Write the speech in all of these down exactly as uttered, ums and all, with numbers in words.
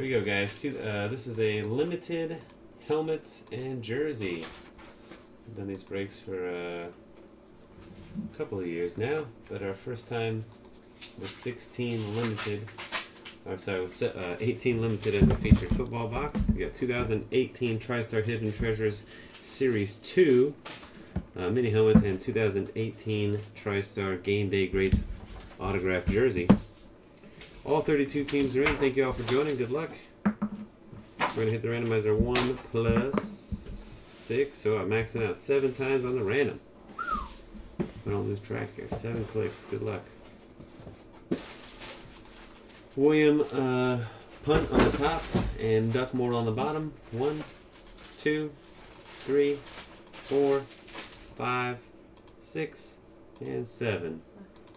There we go, guys. Two, uh, this is a limited helmets and jersey. I've done these breaks for uh, a couple of years now, but our first time was sixteen limited. I'm sorry, uh, eighteen limited as a featured football box. We got two thousand eighteen TriStar Hidden Treasures Series two uh, mini helmets and two thousand eighteen TriStar Game Day Greats autographed jersey. All thirty-two teams are in. Thank you all for joining. Good luck. We're gonna hit the randomizer one plus six, so I'm maxing out seven times on the random. I don't lose track here. Seven clicks. Good luck. William uh, Punt on the top and Duckmore on the bottom. One, two, three, four, five, six, and seven.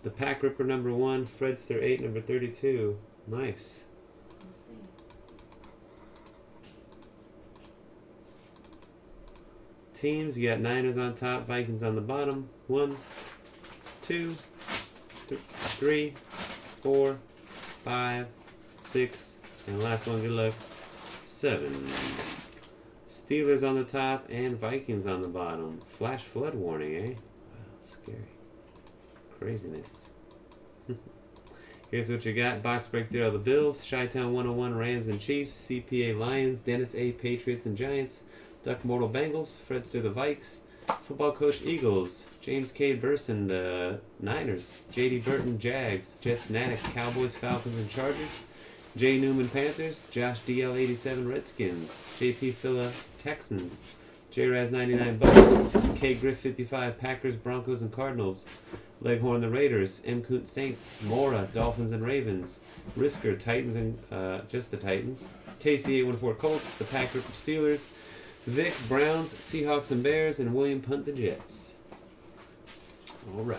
The Pack Ripper number one, Fredster eight, number thirty-two. Nice. Teams, you got Niners on top, Vikings on the bottom. One, two, th three, four, five, six, and last one, good luck, seven. Steelers on the top and Vikings on the bottom. Flash flood warning, eh? Wow, scary. Craziness. Here's what you got. Box break there are the Bills, Chi-Town one oh one, Rams and Chiefs, C P A Lions, Dennis A, Patriots and Giants, Duck Mortal Bengals, Fredster the Vikes, Football Coach Eagles, James K. Burson, the Niners, J D. Burton, Jags, Jets, Natick, Cowboys, Falcons, and Chargers, Jay Newman, Panthers, Josh D L eighty-seven, Redskins, J P. Filla, Texans, J Raz ninety-nine, Bucks, K. Griff fifty-five, Packers, Broncos, and Cardinals, Leghorn, the Raiders, M. Coot, Saints, Mora, Dolphins, and Ravens, Risker, Titans, and uh, just the Titans, Tacey eight one four, Colts, the Packer, Steelers, Vic, Browns, Seahawks, and Bears, and William Punt, the Jets. All right.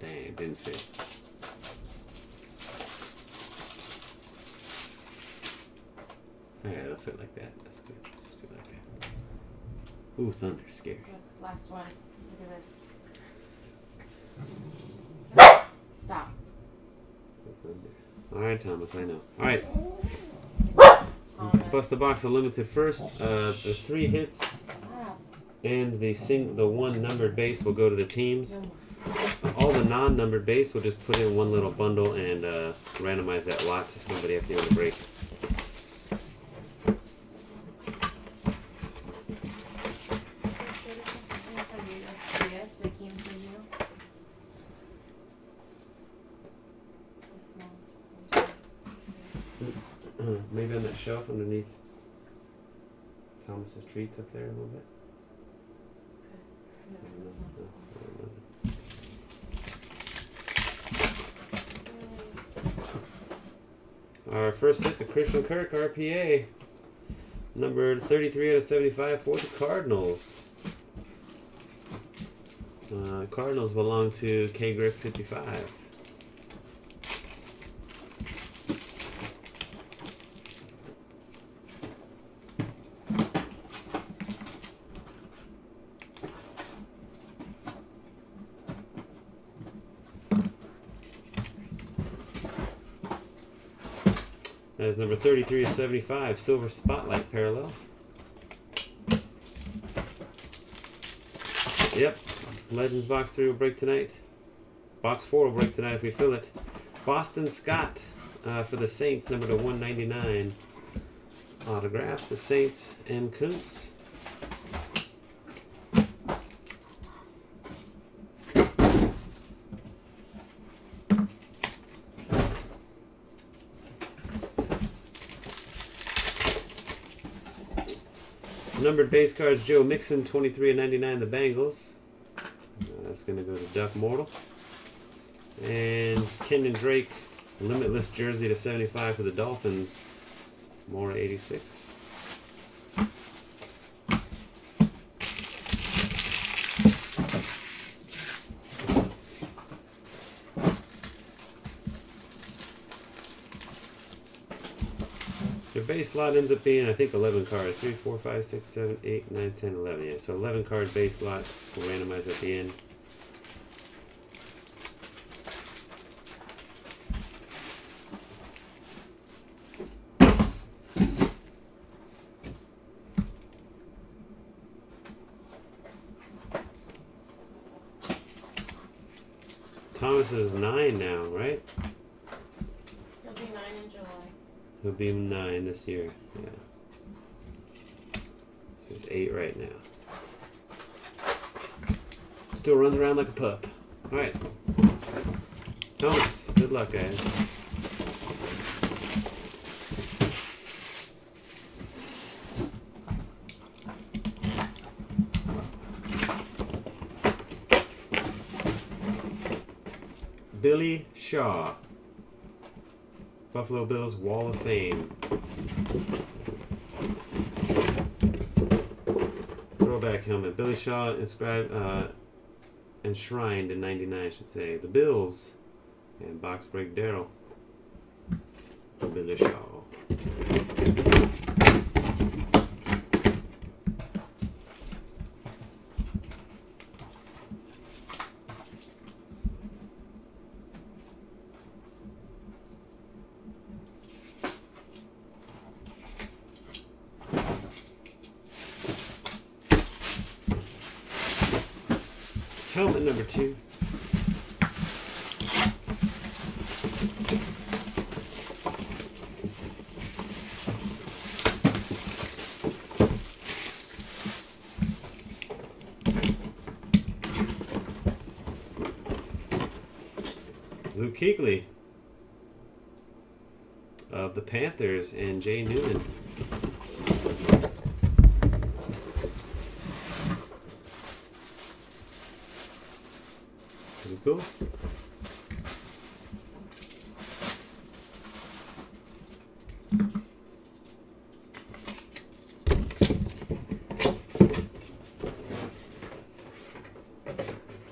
Dang, didn't fit. All right, it'll fit like that. That's good. Just do it like that. Ooh, thunder, scary. Good. Last one. Look at this. Stop. Alright, Thomas, I know. Alright. Bust the box of limited first. Uh, the three hits and the sing the one numbered base will go to the teams. All the non-numbered base will just put in one little bundle and uh, randomize that lot to somebody at the end of the break. Maybe on that shelf underneath Thomas's treats up there a little bit. Okay. No, that's not no, no, no. Our first hit to Christian Kirk, R P A. Number thirty-three out of seventy-five for the Cardinals. Uh, Cardinals belong to K. Griff fifty-five. That is number thirty-three of seventy-five, Silver Spotlight Parallel. Yep, Legends Box three will break tonight. Box four will break tonight if we fill it. Boston Scott uh, for the Saints, number to one ninety-nine. Autograph, the Saints, M. Koontz. Numbered base cards, Joe Mixon, twenty-three of ninety-nine, the Bengals. Uh, that's going to go to Duck Mortal. And Ken Drake, Limitless Jersey to seventy-five for the Dolphins. More eighty-six. base lot ends up being, I think, eleven cards. three, four, five, six, seven, eight, nine, ten, eleven. Yeah, so eleven card base lot will randomize at the end. Thomas is nine now, right? He'll be nine in July. He'll be nine this year, yeah. He's eight right now. Still runs around like a pup. Alright. Thomas, good luck, guys. Billy Shaw, Buffalo Bills Wall of Fame. Throwback helmet. Billy Shaw inscribed, uh, enshrined in ninety-nine, I should say. The Bills and box break Daryl. Billy Shaw. Helmet number two. Luke Keegley of the Panthers and Jay Newman. Cool.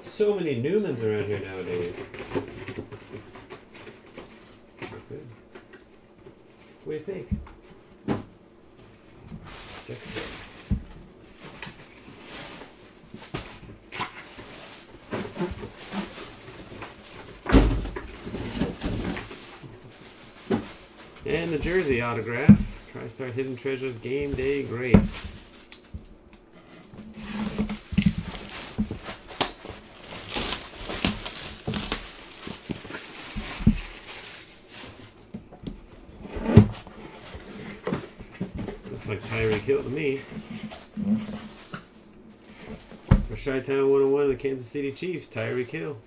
So many Newmans around here nowadays. Okay. What do you think? Sexy. And the jersey autograph, TriStar Hidden Treasures Game Day Greats. Looks like Tyreek Hill to me. For Chi-Town one oh one of the Kansas City Chiefs, Tyreek Hill.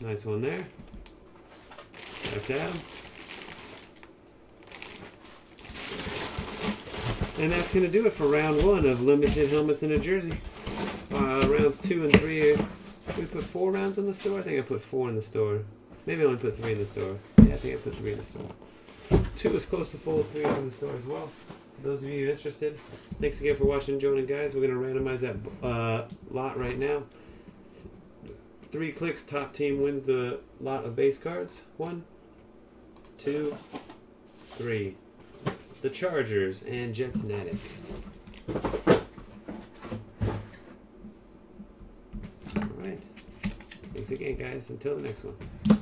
Nice one there. That's out. And that's going to do it for round one of limited helmets in a jersey. Uh, rounds two and three. We put four rounds in the store? I think I put four in the store. Maybe I only put three in the store. Yeah, I think I put three in the store. Two was close to full, three was in the store as well. For those of you interested, thanks again for watching, Joan and guys. We're going to randomize that uh, lot right now. Three clicks, top team wins the lot of base cards. One, two, three. The Chargers and Jets and Attic. All right. Thanks again, guys. Until the next one.